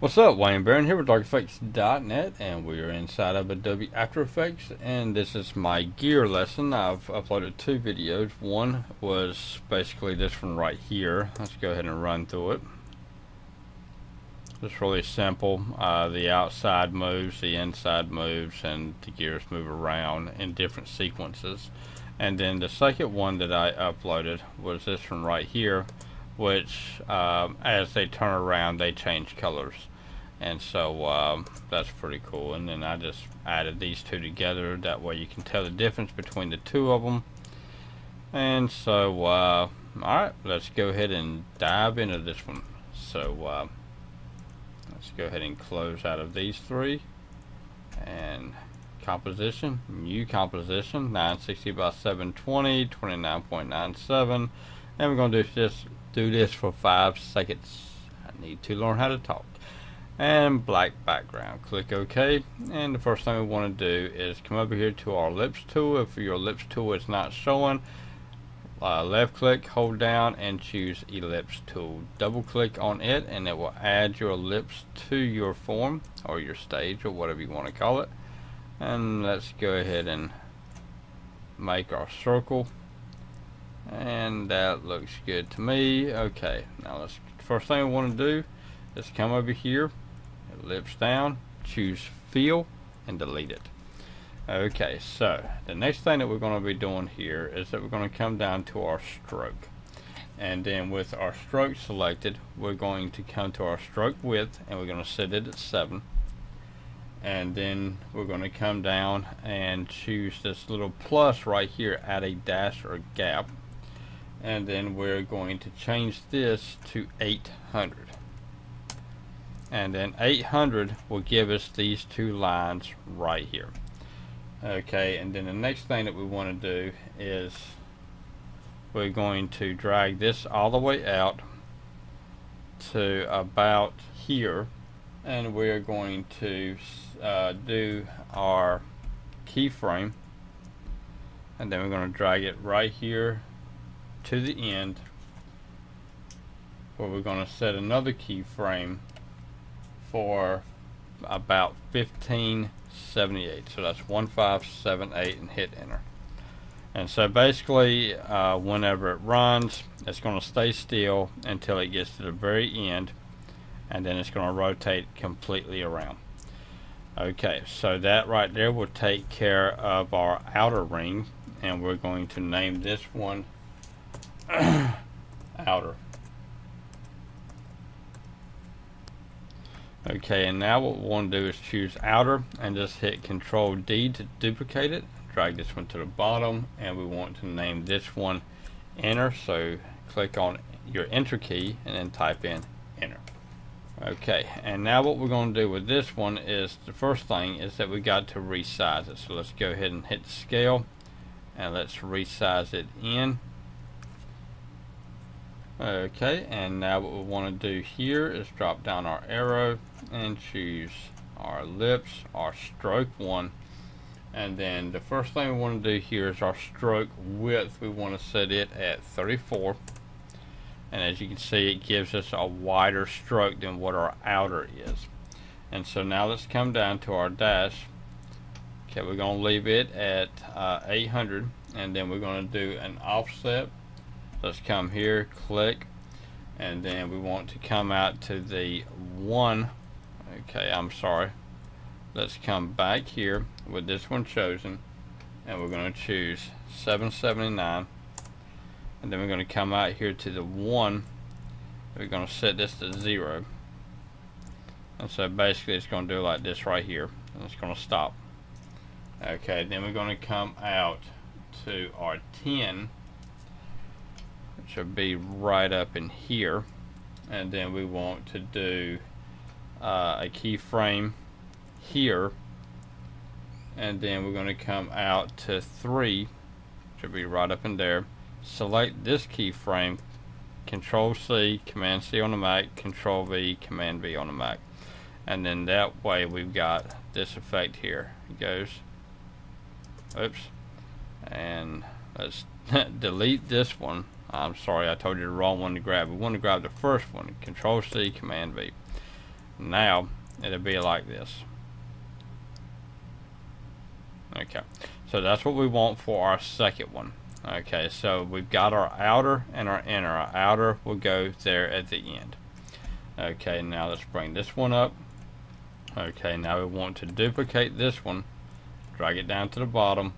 What's up, Wayne Barron here with DarkEffects.net, and we are inside of Adobe After Effects, and this is my gear lesson. I've uploaded two videos. One was basically this one right here. Let's go ahead and run through it. It's really simple. The outside moves, the inside moves, and the gears move around in different sequences. And then the second one that I uploaded was this one right here, which as they turn around they change colors, and so that's pretty cool. And then I just added these two together, that way you can tell the difference between the two of them. And so alright, let's go ahead and dive into this one. So let's go ahead and close out of these three, and composition, new composition, 960 by 720, 29.97, and we're going to do this for 5 seconds. I need to learn how to talk. And black background. Click OK. And the first thing we want to do is come over here to our ellipse tool. If your ellipse tool is not showing, left click, hold down, and choose ellipse tool. Double click on it, and it will add your ellipse to your form or your stage or whatever you want to call it. And let's go ahead and make our circle. And that looks good to me. Okay, now let's, first thing we want to do is come over here, ellipse down, choose fill, and delete it. Okay, so the next thing that we're going to be doing here is that we're going to come down to our stroke, and then with our stroke selected, we're going to come to our stroke width, and we're going to set it at 7, and then we're going to come down and choose this little plus right here, add a dash or gap. And then we're going to change this to 800, and then 800 will give us these two lines right here. Okay, and then the next thing that we want to do is we're going to drag this all the way out to about here, and we're going to do our keyframe, and then we're going to drag it right here to the end, where we're going to set another keyframe for about 1578. So that's 1578, and hit enter. And so basically whenever it runs, it's going to stay still until it gets to the very end, and then it's going to rotate completely around. Okay, so that right there will take care of our outer ring, and we're going to name this one outer. Okay, and now what we want to do is choose outer and just hit Control D to duplicate it. Drag this one to the bottom, and we want to name this one inner, so click on your enter key and then type in inner. Okay, and now what we're going to do with this one is, the first thing is that we got to resize it. So let's go ahead and hit scale, and let's resize it in. Okay, and now what we want to do here is drop down our arrow and choose our ellipse, our stroke one, and then the first thing we want to do here is our stroke width. We want to set it at 34, and as you can see, it gives us a wider stroke than what our outer is. And so now let's come down to our dash. Okay, we're going to leave it at 800, and then we're going to do an offset. Let's come here, click, and then we want to come out to the 1. Okay, I'm sorry. Let's come back here with this one chosen, and we're going to choose 779. And then we're going to come out here to the 1. We're going to set this to 0. And so basically it's going to do like this right here, and it's going to stop. Okay, then we're going to come out to our 10. Should be right up in here, and then we want to do a keyframe here, and then we're going to come out to 3, should be right up in there. Select this keyframe, Control C, Command C on the Mac, Control V, Command V on the Mac, and then that way we've got this effect here. It goes, oops, and let's delete this one. I'm sorry, I told you the wrong one to grab. We want to grab the first one, Control C, Command V. Now it'll be like this. Okay, so that's what we want for our second one. Okay, so we've got our outer and our inner. Our outer will go there at the end. Okay, now let's bring this one up. Okay, now we want to duplicate this one, drag it down to the bottom,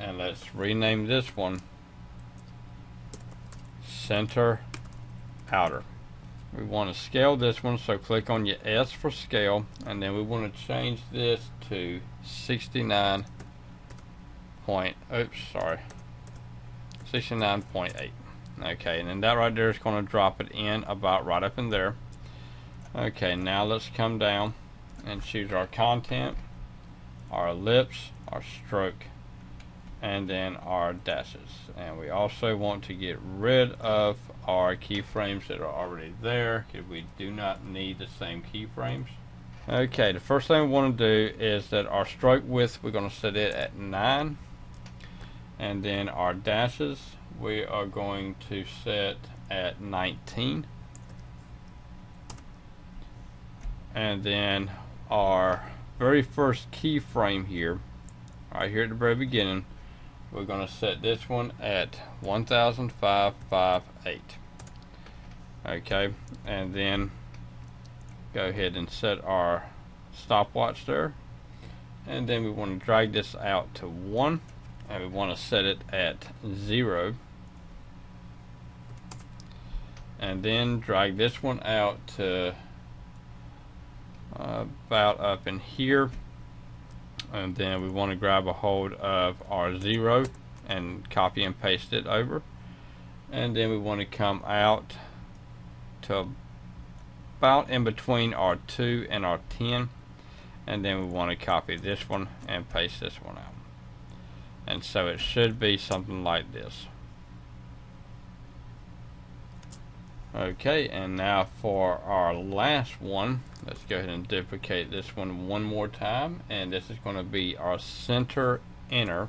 and let's rename this one Center Outer. We want to scale this one, so click on your S for scale, and then we want to change this to 69.8. Okay, and then that right there is going to drop it in about right up in there. Okay, now let's come down and choose our content, our ellipse, our stroke, and then our dashes. And we also want to get rid of our keyframes that are already there, because we do not need the same keyframes. Okay, the first thing we want to do is that our stroke width, we're going to set it at 9, and then our dashes we are going to set at 19, and then our very first keyframe here, right here at the very beginning, we're going to set this one at 1,558. Okay, and then go ahead and set our stopwatch there, and then we want to drag this out to 1, and we want to set it at 0, and then drag this one out to about up in here, and then we want to grab a hold of our 0 and copy and paste it over, and then we want to come out to about in between our 2 and our 10, and then we want to copy this one and paste this one out, and so it should be something like this. Okay, and now for our last one, let's go ahead and duplicate this one more time, and this is going to be our center inner.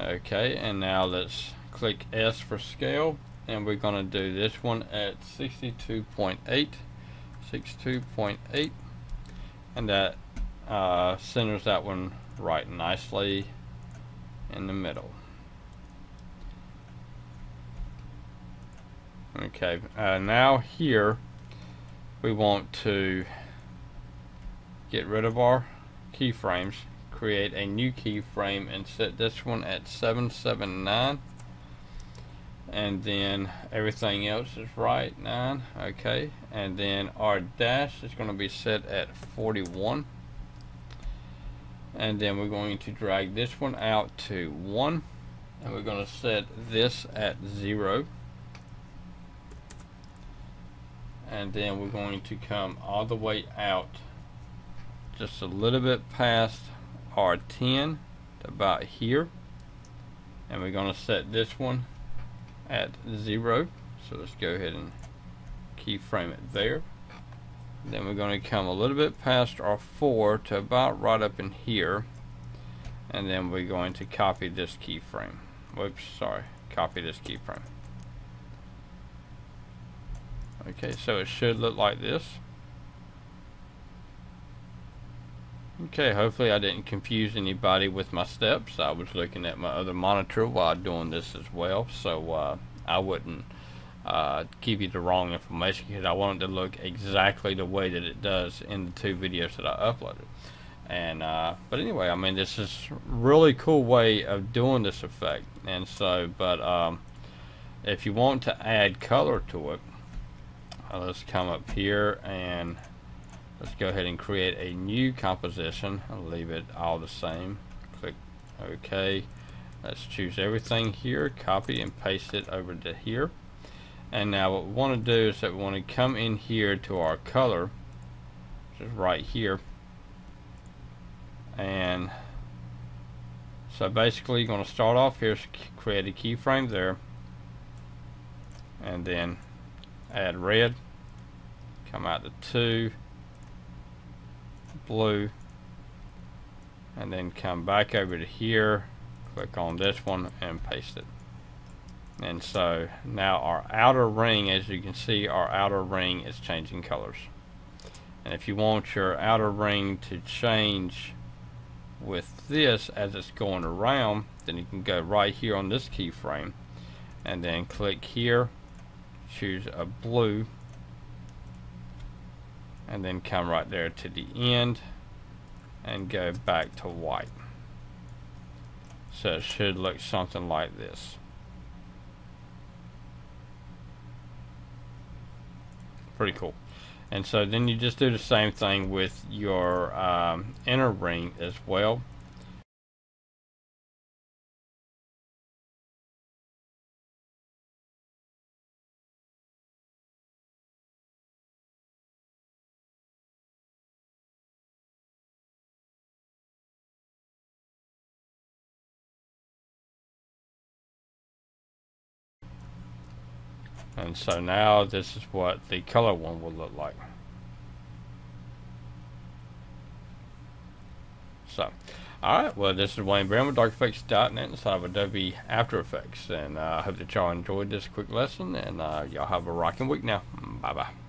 Okay, and now let's click S for scale, and we're going to do this one at 62.8, and that centers that one right nicely in the middle. Okay, now here we want to get rid of our keyframes, create a new keyframe, and set this one at 779, and then everything else is right 9. Okay, and then our dash is going to be set at 41, and then we're going to drag this one out to 1, and we're going to set this at 0, and then we're going to come all the way out just a little bit past our 10 about here, and we're going to set this one at 0, so let's go ahead and keyframe it there. Then we're going to come a little bit past our 4 to about right up in here, and then we're going to copy this keyframe, copy this keyframe. Okay, so it should look like this. Okay, hopefully I didn't confuse anybody with my steps. I was looking at my other monitor while doing this as well, so I wouldn't give you the wrong information, because I wanted to look exactly the way that it does in the 2 videos that I uploaded. And but anyway, I mean, this is really cool way of doing this effect. And so, but if you want to add color to it, let's come up here and let's go ahead and create a new composition. I'll leave it all the same. Click OK. Let's choose everything here, copy and paste it over to here. And now what we want to do is that we want to come in here to our color, which is right here. And so basically you're going to start off here, create a keyframe there, and then add red, come out to 2, blue, and then come back over to here, click on this one and paste it. And so now our outer ring, as you can see, our outer ring is changing colors. And if you want your outer ring to change with this as it's going around, then you can go right here on this keyframe and then click here, choose a blue, and then come right there to the end and go back to white. So it should look something like this. Pretty cool. And so then you just do the same thing with your inner ring as well. And so now this is what the color one will look like. So, alright, well, this is Wayne Barron with DarkEffects.net inside of Adobe After Effects. And I hope that y'all enjoyed this quick lesson. And y'all have a rocking week now. Bye-bye.